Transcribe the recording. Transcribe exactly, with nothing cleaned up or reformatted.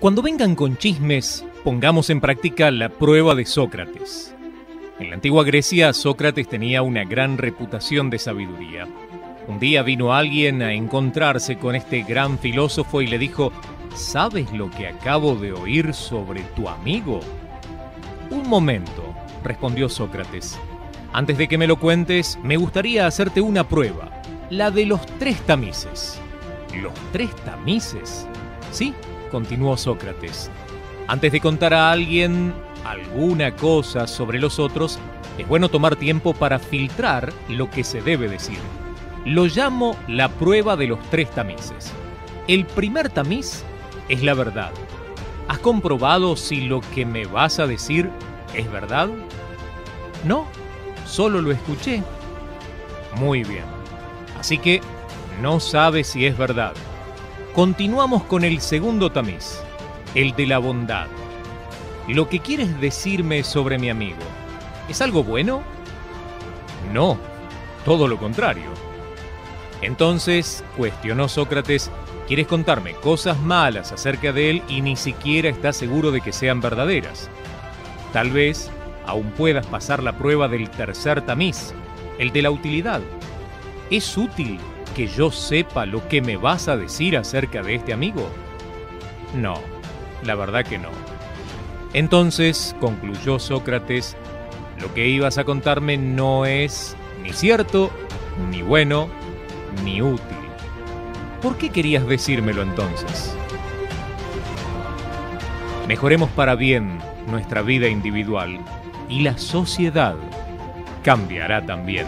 Cuando vengan con chismes, pongamos en práctica la prueba de Sócrates. En la antigua Grecia, Sócrates tenía una gran reputación de sabiduría. Un día vino alguien a encontrarse con este gran filósofo y le dijo: ¿Sabes lo que acabo de oír sobre tu amigo? Un momento, respondió Sócrates. Antes de que me lo cuentes, me gustaría hacerte una prueba, la de los tres tamices. ¿Los tres tamices? Sí, continuó Sócrates. Antes de contar a alguien alguna cosa sobre los otros, es bueno tomar tiempo para filtrar lo que se debe decir. Lo llamo la prueba de los tres tamices. El primer tamiz es la verdad. ¿Has comprobado si lo que me vas a decir es verdad? No, solo lo escuché. Muy bien, así que no sabes si es verdad. Continuamos con el segundo tamiz, el de la bondad. ¿Lo que quieres decirme sobre mi amigo es algo bueno? No, todo lo contrario. Entonces, cuestionó Sócrates, ¿quieres contarme cosas malas acerca de él y ni siquiera estás seguro de que sean verdaderas? Tal vez aún puedas pasar la prueba del tercer tamiz, el de la utilidad. ¿Es útil que yo sepa lo que me vas a decir acerca de este amigo? No, la verdad que no. Entonces, concluyó Sócrates, lo que ibas a contarme no es ni cierto, ni bueno, ni útil. ¿Por qué querías decírmelo entonces? Mejoremos para bien nuestra vida individual y la sociedad cambiará también.